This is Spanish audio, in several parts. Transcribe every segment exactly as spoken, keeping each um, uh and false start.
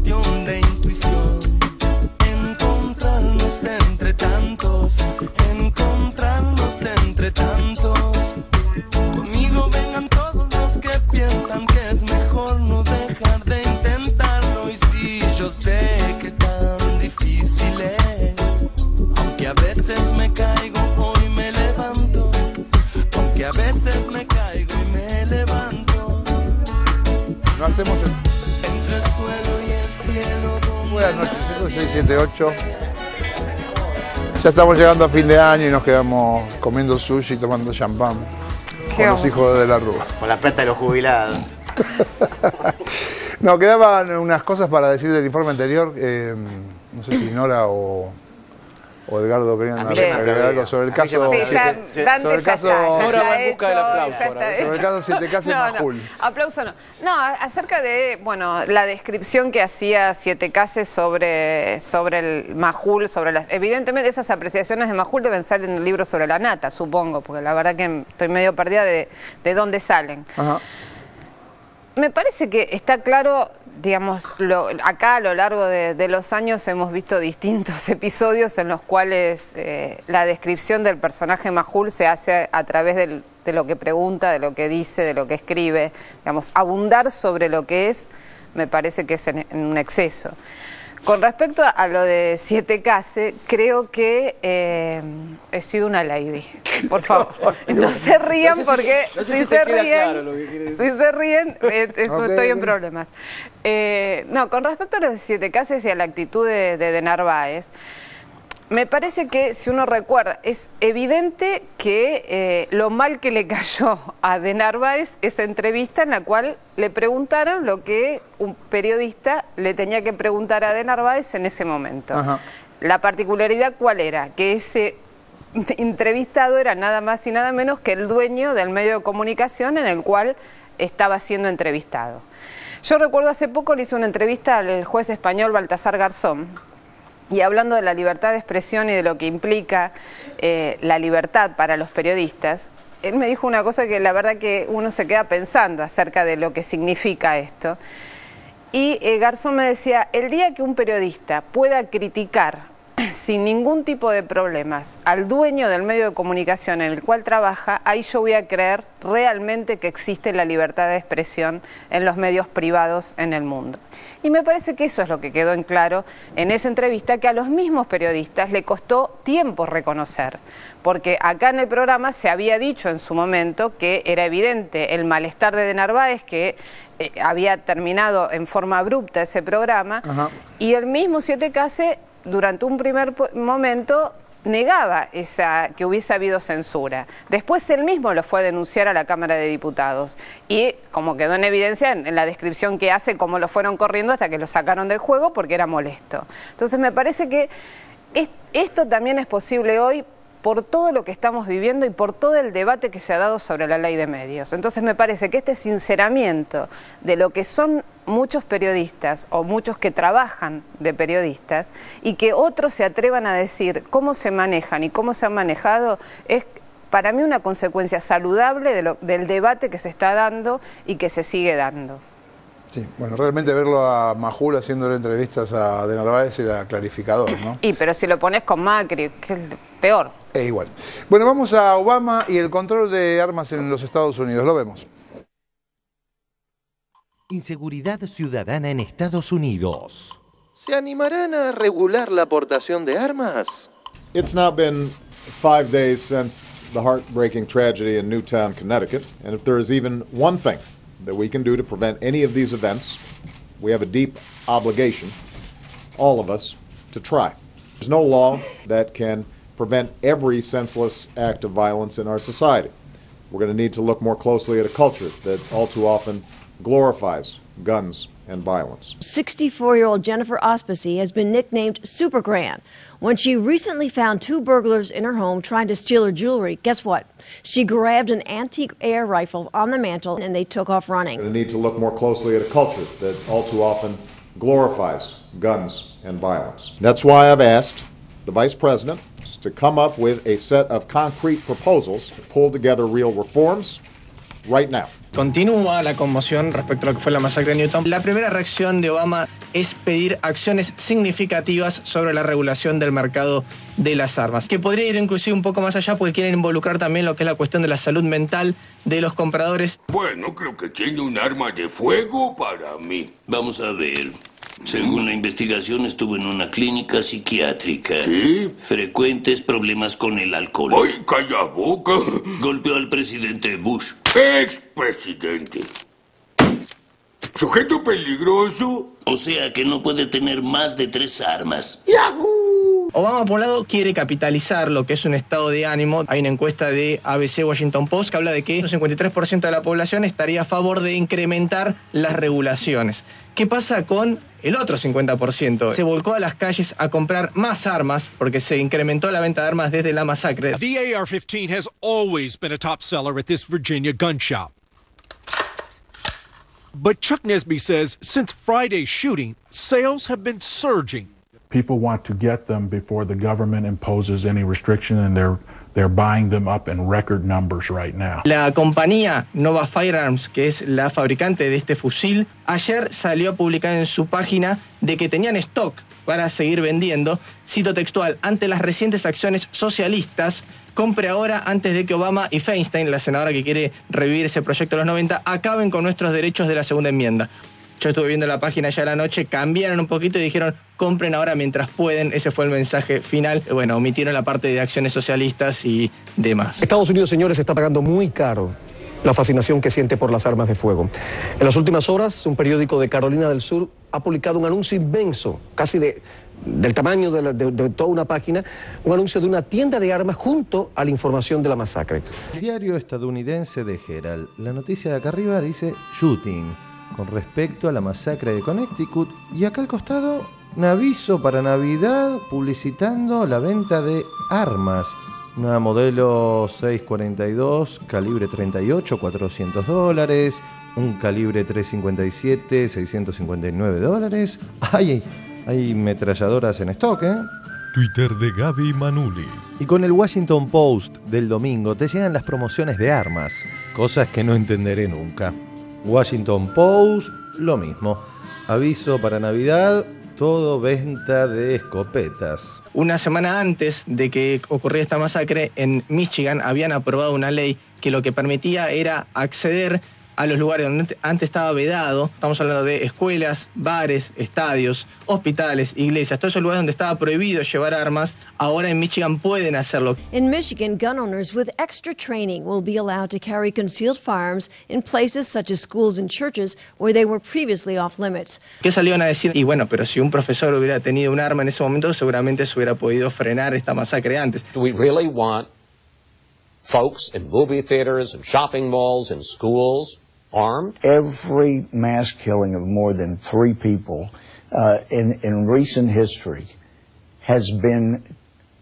cuestión de intuición, encontrarnos entre tantos, encontrarnos entre tantos. Conmigo vengan todos los que piensan que es mejor no dejar de intentarlo. Y sí, yo sé que tan difícil es, aunque a veces me caigo, hoy me levanto, aunque a veces me caigo y me levanto. No hacemos el... Buenas noches, seis siete ocho. Ya estamos llegando a fin de año y nos quedamos comiendo sushi y tomando champán con los hijos de la Rúa. Con la plata de los jubilados. No, quedaban unas cosas para decir del informe anterior. Eh, no sé si Nora o... o Edgardo querían agregar algo sobre el caso. Sí, ya, Dante sobre el caso, ya está. Ahora va en busca del aplauso. Sobre el caso siete K no, Majul. No, aplauso no. No, acerca de, bueno, la descripción que hacía siete K sobre, sobre el Majul, sobre las... Evidentemente esas apreciaciones de Majul deben salir en el libro sobre la nata, supongo, porque la verdad que estoy medio perdida de, de dónde salen. Ajá. Me parece que está claro... Digamos, lo, acá a lo largo de, de los años hemos visto distintos episodios en los cuales eh, la descripción del personaje Majul se hace a través del, de lo que pregunta, de lo que dice, de lo que escribe. Digamos, abundar sobre lo que es, me parece que es en, en un exceso. Con respecto a lo de siete K, creo que eh, he sido una lady. Por favor, no se rían porque si se ríen, si se ríen, estoy en problemas. Eh, no, con respecto a lo de siete K y a la actitud de, de, de Narváez, me parece que, si uno recuerda, es evidente que eh, lo mal que le cayó a De Narváez esa entrevista en la cual le preguntaron lo que un periodista le tenía que preguntar a De Narváez en ese momento. Ajá. La particularidad, ¿cuál era? Que ese entrevistado era nada más y nada menos que el dueño del medio de comunicación en el cual estaba siendo entrevistado. Yo recuerdo hace poco le hice una entrevista al juez español Baltasar Garzón, y hablando de la libertad de expresión y de lo que implica eh, la libertad para los periodistas, él me dijo una cosa que la verdad que uno se queda pensando acerca de lo que significa esto. Y eh, Garzón me decía, el día que un periodista pueda criticar sin ningún tipo de problemas al dueño del medio de comunicación en el cual trabaja, ahí yo voy a creer realmente que existe la libertad de expresión en los medios privados en el mundo. Y me parece que eso es lo que quedó en claro en esa entrevista, que a los mismos periodistas le costó tiempo reconocer, porque acá en el programa se había dicho en su momento que era evidente el malestar de De Narváez, que eh, había terminado en forma abrupta ese programa. Ajá. Y el mismo siete K durante un primer momento negaba esa, que hubiese habido censura. Después él mismo lo fue a denunciar a la Cámara de Diputados y como quedó en evidencia en la descripción que hace, cómo lo fueron corriendo hasta que lo sacaron del juego porque era molesto. Entonces me parece que esto también es posible hoy por todo lo que estamos viviendo y por todo el debate que se ha dado sobre la ley de medios. Entonces me parece que este sinceramiento de lo que son muchos periodistas o muchos que trabajan de periodistas y que otros se atrevan a decir cómo se manejan y cómo se han manejado es para mí una consecuencia saludable de lo, del debate que se está dando y que se sigue dando. Sí, bueno, realmente verlo a Majul haciéndole entrevistas a De Narváez era clarificador, ¿no? Y pero si lo pones con Macri, que es peor. Es igual. Bueno, vamos a Obama y el control de armas en los Estados Unidos. Lo vemos. Inseguridad ciudadana en Estados Unidos. ¿Se animarán a regular la aportación de armas? It's now been five days since the heartbreaking tragedy in Newtown, Connecticut, and if there is even one thing that we can do to prevent any of these events, we have a deep obligation, all of us, to try. There's no law that can prevent every senseless act of violence in our society. We're going to need to look more closely at a culture that all too often glorifies guns and violence. sixty-four-year-old Jennifer Ospacy has been nicknamed Super Gran. When she recently found two burglars in her home trying to steal her jewelry, guess what? She grabbed an antique A R rifle on the mantle and they took off running. We need to look more closely at a culture that all too often glorifies guns and violence. That's why I've asked the Vice President to come up with a set of concrete proposals to pull together real reforms right now. Continúa la conmoción respecto a lo que fue la masacre de Newtown. La primera reacción de Obama es pedir acciones significativas sobre la regulación del mercado de las armas, que podría ir inclusive un poco más allá porque quieren involucrar también lo que es la cuestión de la salud mental de los compradores. Bueno, creo que tiene un arma de fuego para mí. Vamos a ver. Según la investigación, estuvo en una clínica psiquiátrica. ¿Sí? Frecuentes problemas con el alcohol. ¡Ay, calla boca! Golpeó al presidente Bush. Expresidente. Sujeto peligroso. O sea que no puede tener más de tres armas. ¡Yahoo! Obama, por un lado, quiere capitalizar lo que es un estado de ánimo. Hay una encuesta de A B C Washington Post que habla de que un cincuenta y tres por ciento de la población estaría a favor de incrementar las regulaciones. ¿Qué pasa con el otro cincuenta por ciento? Se volcó a las calles a comprar más armas porque se incrementó la venta de armas desde la masacre. The A R fifteen has always been a top seller at this Virginia gun shop. But Chuck Nesby says since Friday's shooting, sales have been surging. People want to get them before the government imposes any restriction, and they're they're buying them up in record numbers right now. La compañía Nova Firearms, que es la fabricante de este fusil, ayer salió a publicar en su página de que tenían stock para seguir vendiendo. Cito textual: ante las recientes acciones socialistas, compre ahora antes de que Obama y Feinstein, la senadora que quiere revivir ese proyecto de los noventa, acaben con nuestros derechos de la segunda enmienda. Yo estuve viendo la página ya la noche, cambiaron un poquito y dijeron compren ahora mientras pueden. Ese fue el mensaje final. Bueno, omitieron la parte de acciones socialistas y demás. Estados Unidos, señores, está pagando muy caro la fascinación que siente por las armas de fuego. En las últimas horas, un periódico de Carolina del Sur ha publicado un anuncio inmenso, casi de... del tamaño de, la, de, de toda una página, un anuncio de una tienda de armas junto a la información de la masacre. El diario estadounidense de Herald, la noticia de acá arriba dice shooting, con respecto a la masacre de Connecticut, y acá al costado, un aviso para Navidad publicitando la venta de armas, una modelo seis cuarenta y dos, calibre treinta y ocho, cuatrocientos dólares, un calibre trescientos cincuenta y siete, seiscientos cincuenta y nueve dólares, ¡ay! Hay metralladoras en stock, ¿eh? Twitter de Gaby Manuli. Y con el Washington Post del domingo te llegan las promociones de armas, cosas que no entenderé nunca. Washington Post, lo mismo. Aviso para Navidad, todo venta de escopetas. Una semana antes de que ocurriera esta masacre, en Michigan habían aprobado una ley que lo que permitía era acceder a los lugares donde antes estaba vedado. Estamos hablando de escuelas, bares, estadios, hospitales, iglesias, todos esos lugares donde estaba prohibido llevar armas, ahora en Michigan pueden hacerlo. In Michigan, gun owners with extra training will be allowed to carry concealed firearms in places such as schools and churches where they were previously off limits. ¿Qué salieron a decir? Y bueno, pero si un profesor hubiera tenido un arma en ese momento, seguramente se hubiera podido frenar esta masacre antes. Do we really want folks in movie theaters and shopping malls and schools armed? Every mass killing of more than three people uh, in, in recent history has been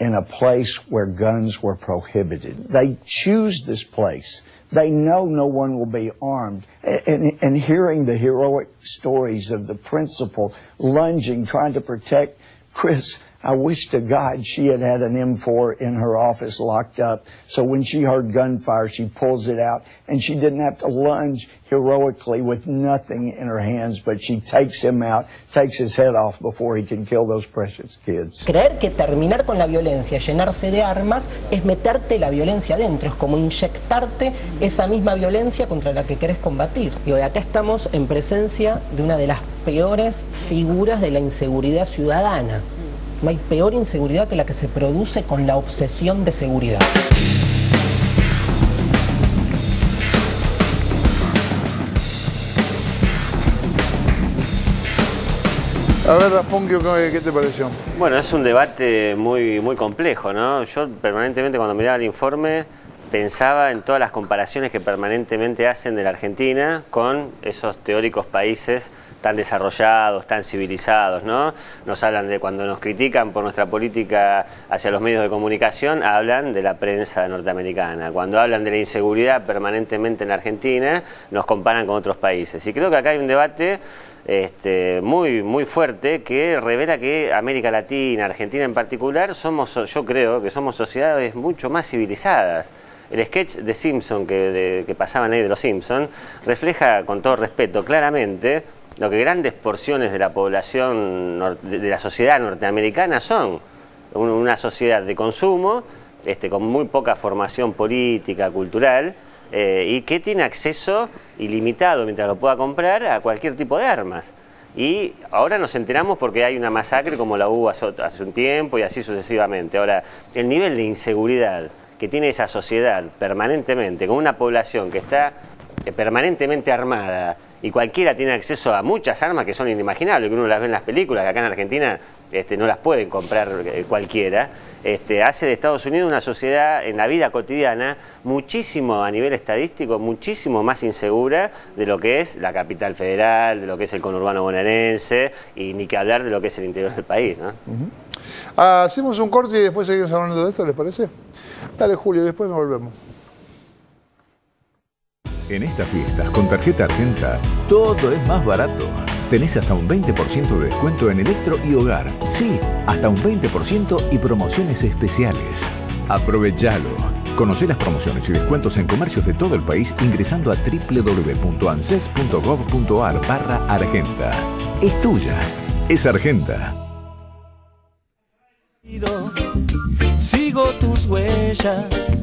in a place where guns were prohibited. They choose this place. They know no one will be armed. And, and hearing the heroic stories of the principal lunging, trying to protect Chris, I wish to God she had had an M four in her office locked up, so when she heard gunfire, she pulls it out, and she didn't have to lunge heroically with nothing in her hands, but she takes him out, takes his head off before he can kill those precious kids. Creer que terminar con la violencia, llenarse de armas, es meterte la violencia adentro, es como inyectarte esa misma violencia contra la que querés combatir. Y hoy acá estamos en presencia de una de las peores figuras de la inseguridad ciudadana. No hay peor inseguridad que la que se produce con la obsesión de seguridad. A ver, Rafungio, ¿qué te pareció? Bueno, es un debate muy, muy complejo, ¿no? Yo permanentemente cuando miraba el informe pensaba en todas las comparaciones que permanentemente hacen de la Argentina con esos teóricos países tan desarrollados, tan civilizados, ¿no? Nos hablan de, cuando nos critican por nuestra política hacia los medios de comunicación, hablan de la prensa norteamericana. Cuando hablan de la inseguridad permanentemente en la Argentina, nos comparan con otros países. Y creo que acá hay un debate este, muy, muy fuerte que revela que América Latina, Argentina en particular, somos, yo creo que somos sociedades mucho más civilizadas. El sketch de Simpson que, de, que pasaban ahí de los Simpsons refleja, con todo respeto, claramente lo que grandes porciones de la población, de la sociedad norteamericana son. Una sociedad de consumo, este, con muy poca formación política, cultural, eh, y que tiene acceso ilimitado, mientras lo pueda comprar, a cualquier tipo de armas. Y ahora nos enteramos porque hay una masacre como la hubo hace, hace un tiempo y así sucesivamente. Ahora, el nivel de inseguridad que tiene esa sociedad permanentemente, con una población que está permanentemente armada, y cualquiera tiene acceso a muchas armas que son inimaginables, que uno las ve en las películas, que acá en Argentina este, no las pueden comprar cualquiera, este, hace de Estados Unidos una sociedad en la vida cotidiana muchísimo, a nivel estadístico, muchísimo más insegura de lo que es la capital federal, de lo que es el conurbano bonaerense, y ni que hablar de lo que es el interior del país, ¿no? Uh-huh. ah, hacemos un corte y después seguimos hablando de esto, ¿les parece? Dale, Julio, después nos volvemos. En estas fiestas, con tarjeta Argenta, todo es más barato. Tenés hasta un veinte por ciento de descuento en electro y hogar. Sí, hasta un veinte por ciento y promociones especiales. Aprovechalo. Conocé las promociones y descuentos en comercios de todo el país ingresando a w w w punto anses punto gov punto ar barra Argenta. Es tuya. Es Argenta. Sigo tus huellas.